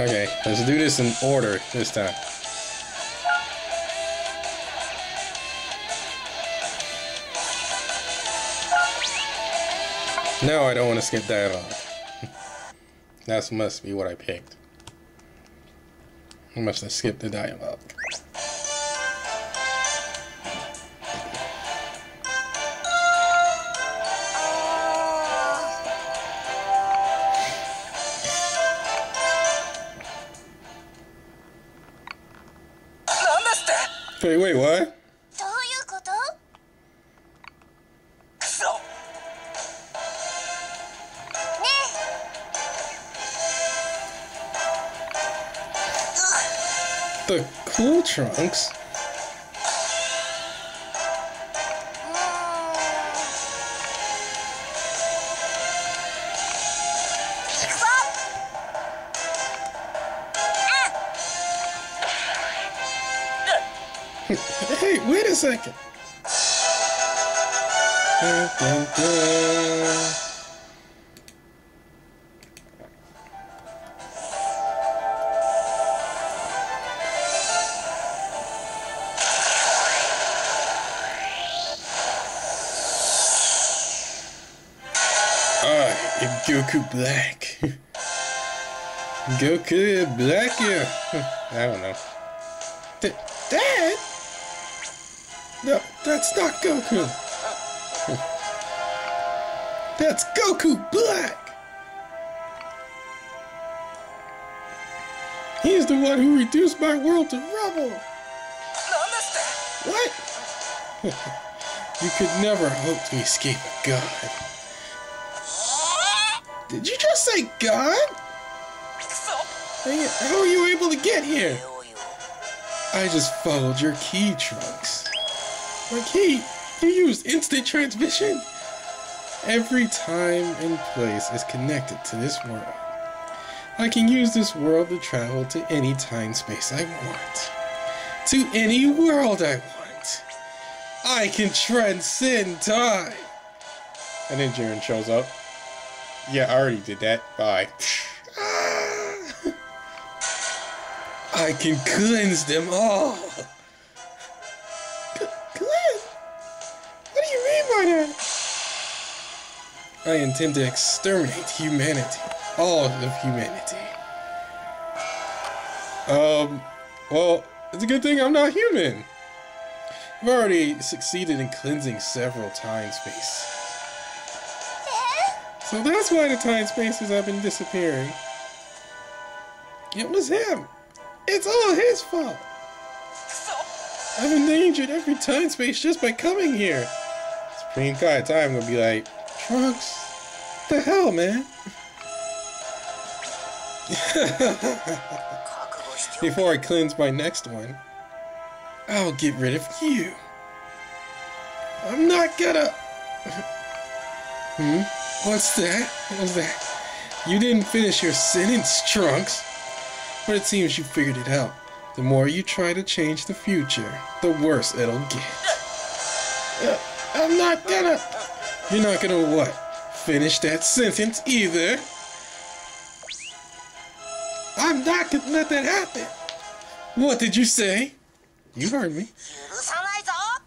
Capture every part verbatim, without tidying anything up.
Okay, let's do this in order this time. No, I don't want to skip that on. That must be what I picked. I must have skipped the dialogue. Hey, wait, what? The cool Trunks. Hey, wait a second. Dun, dun, dun. Goku Black. Goku Black, yeah. I don't know. Th Dad? No, that's not Goku. That's Goku Black. He's the one who reduced my world to rubble. What? You could never hope to escape a god. Did you just say God? How are you able to get here? I just followed your key, Trunks. My key? You used instant transmission? Every time and place is connected to this world. I can use this world to travel to any time space I want. To any world I want. I can transcend time. And then Jiren shows up. Yeah, I already did that. Bye. I can cleanse them all. C cleanse? What do you mean by that? I intend to exterminate humanity. All of humanity. Um, well, it's a good thing I'm not human. I've already succeeded in cleansing several time spaces. So that's why the time spaces have been disappearing. It was him. It's all his fault. I've endangered every time space just by coming here. Supreme Kai Time gonna be like, Trunks, what the hell, man? Before I cleanse my next one, I'll get rid of you. I'm not gonna... Hmm? What's that? What was that? You didn't finish your sentence, Trunks. But it seems you figured it out. The more you try to change the future, the worse it'll get. Uh, I'm not gonna... You're not gonna what? Finish that sentence either. I'm not gonna let that happen. What did you say? You heard me.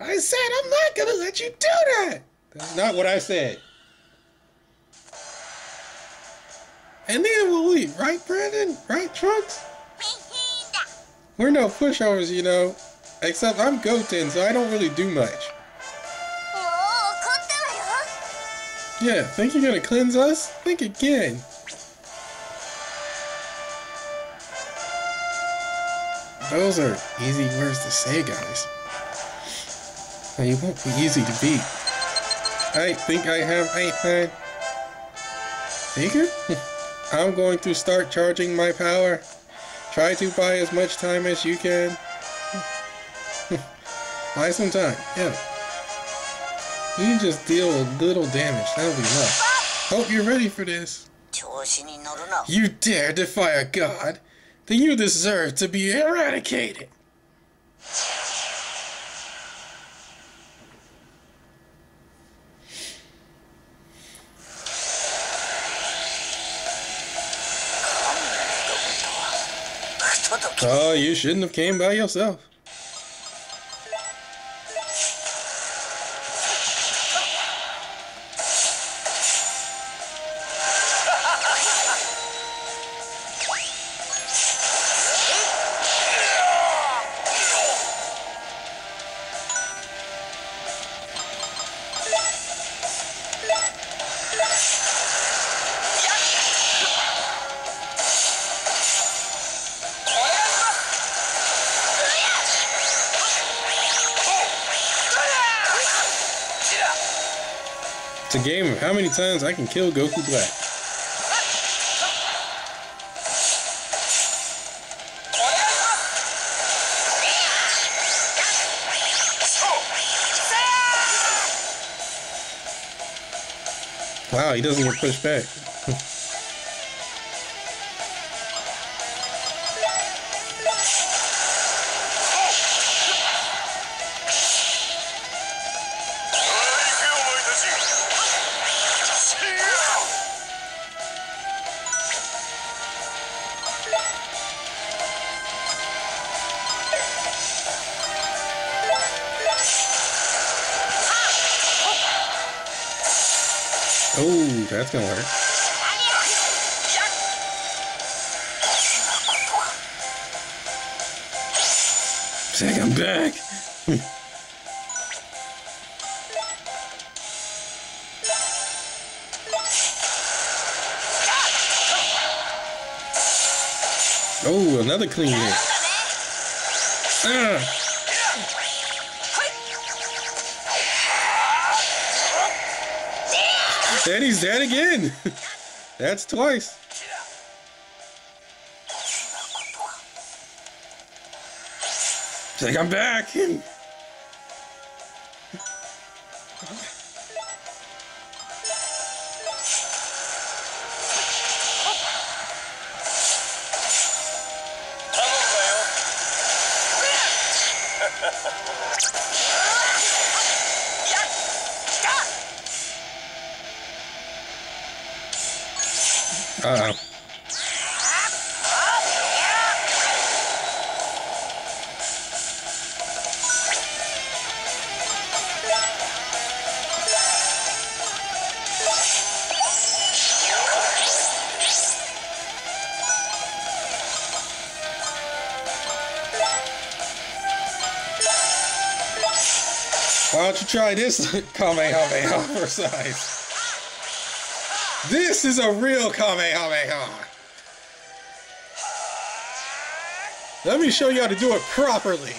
I said I'm not gonna let you do that. That's not what I said. And then we'll leave, right, Brandon? Right, Trunks? We're no pushovers, you know. Except I'm Goten, so I don't really do much. Yeah, think you're gonna cleanse us? Think again. Those are easy words to say, guys. They won't be easy to beat. I think I have anything. Zeku? I'm going to start charging my power. Try to buy as much time as you can. Buy some time, yeah. You just deal a little damage, that'll be enough. Hope you're ready for this. You dare defy a god? Then you deserve to be eradicated. Oh, you shouldn't have came by yourself. It's a game of how many times I can kill Goku Black. Wow, he doesn't get pushed back. Oh, that's gonna work. Say, I'm back. Oh, another clean hit. Ah. And he's dead again. That's twice. It's like, I'm back. Uh-oh. Why don't you try this Kamehameha for size? This is a real Kamehameha. Let me show you how to do it properly.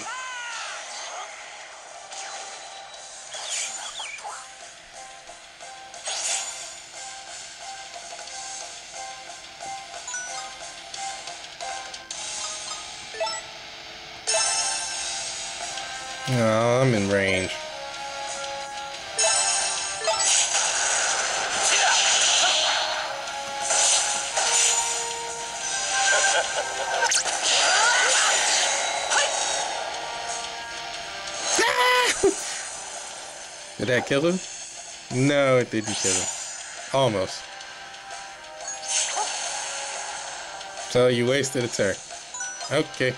Oh, I'm in range. Did that kill him? No, it didn't kill him. Almost. So you wasted a turn. Okay.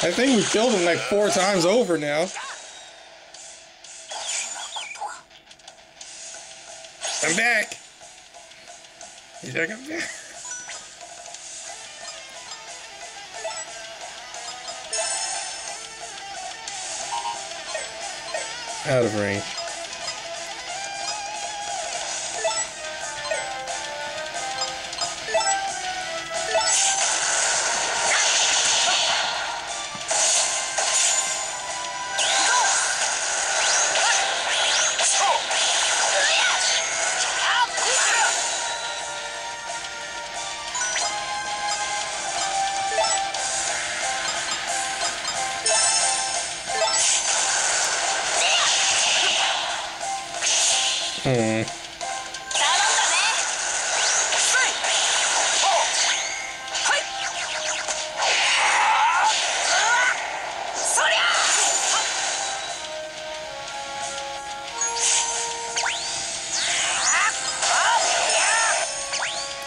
I think we've killed him like four times over now. I'm back. He's like, I'm back. Out of range.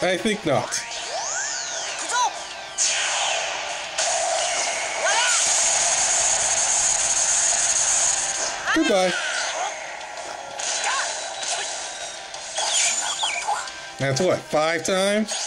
I think not. Goodbye. That's what, five times?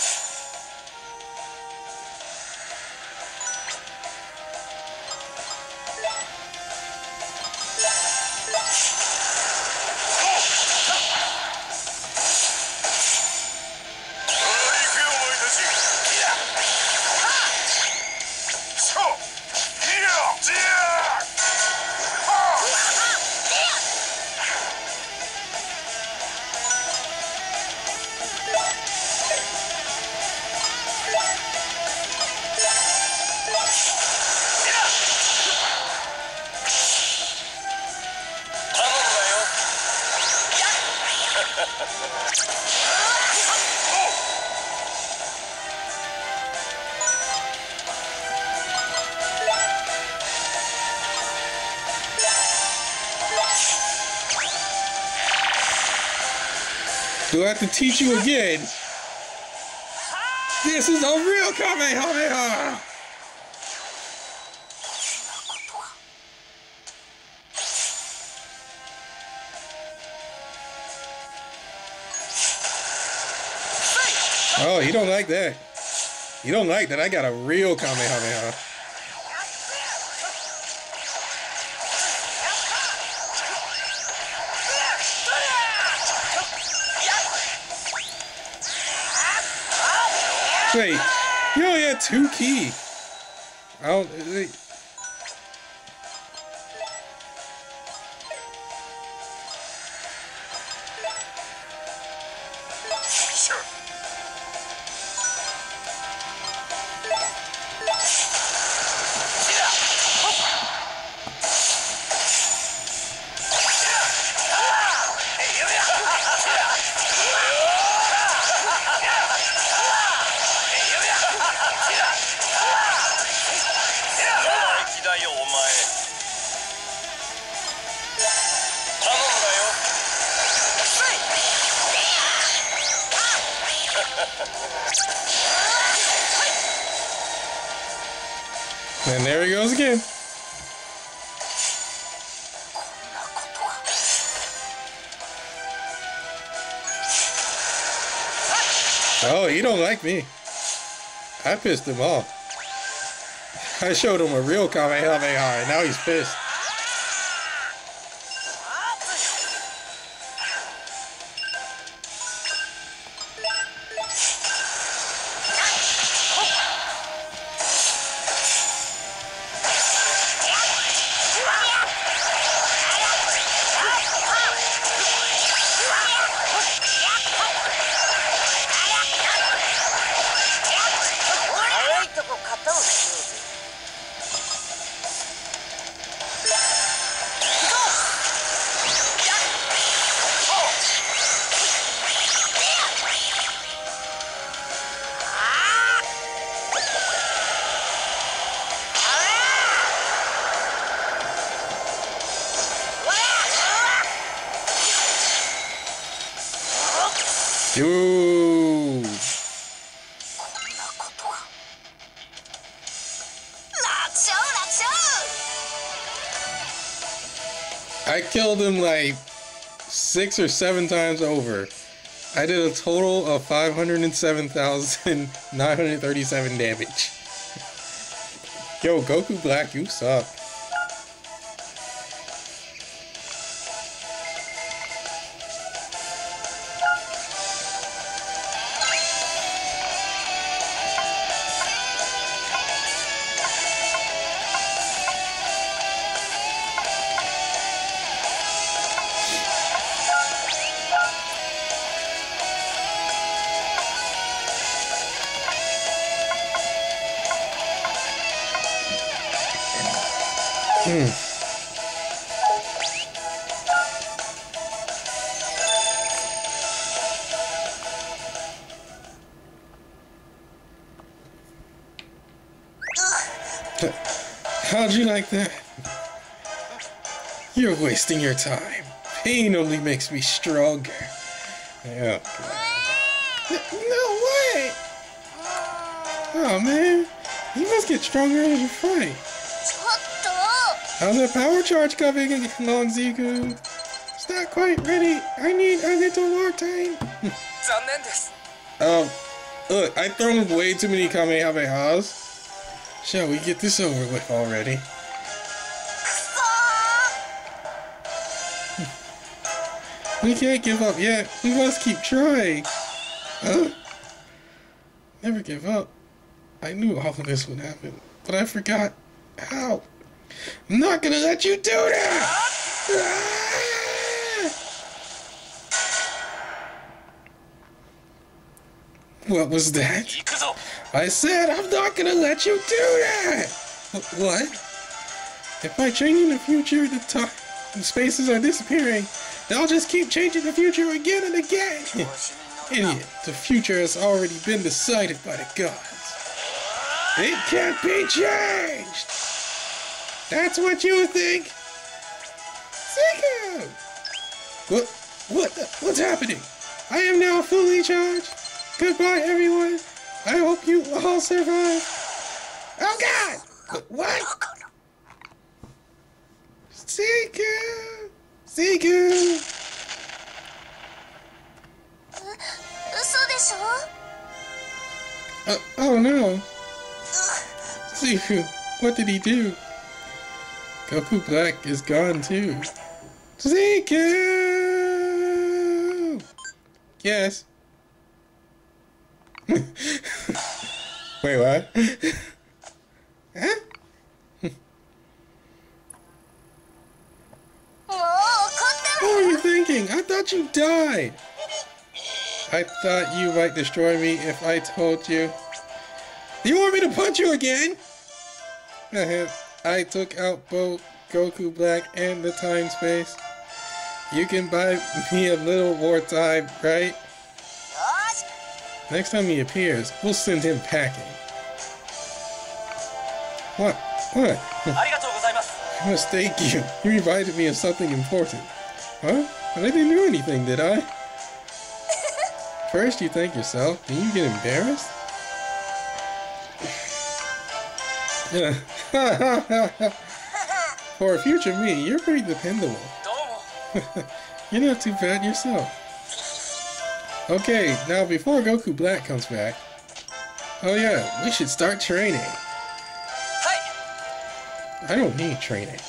Do I have to teach you again? This is a real Kamehameha! Oh, you don't like that. You don't like that. I got a real Kamehameha. Wait, you only had two key. I don't. Wait. And there he goes again. Oh, you don't like me. I pissed him off. I showed him a real Kamehameha and now he's pissed. Dude. I killed him like six or seven times over. I did a total of five hundred seven thousand nine hundred thirty-seven damage. Yo, Goku Black, you suck. Hmm. How'd you like that? You're wasting your time. Pain only makes me stronger. Yeah. No way! Oh man, you must get stronger as you fight. How's that power charge coming along, Zeku? It's not quite ready. I need a little more time. um, look, I've thrown way too many Kamehamehas. Shall we get this over with already? We can't give up yet. We must keep trying. Huh? Never give up. I knew all of this would happen, but I forgot how. I'm not gonna let you do that! Ah! What was that? I said I'm not gonna let you do that! What? If I change in the future, the time and spaces are disappearing. They'll just keep changing the future again and again! Idiot, the future has already been decided by the gods. It can't be changed! That's what you think? Zeku! What? What? What's happening? I am now fully charged. Goodbye, everyone. I hope you all survive. Oh, God! What? Zeku! Zeku! Uh, oh no! Zeku, what did he do? Goku Black is gone too. Zeku! Yes. Wait, what? Huh? What were you thinking? I thought you died! I thought you might destroy me if I told you. You want me to punch you again? I took out both Goku Black and the time space. You can buy me a little more time, right? Next time he appears, we'll send him packing. What? What? I must thank you. You reminded me of something important. Huh? I didn't do anything, did I? First you thank yourself, then you get embarrassed? For a future me, you're pretty dependable. You're not too bad yourself. Okay, now before Goku Black comes back... Oh yeah, we should start training. I don't need training.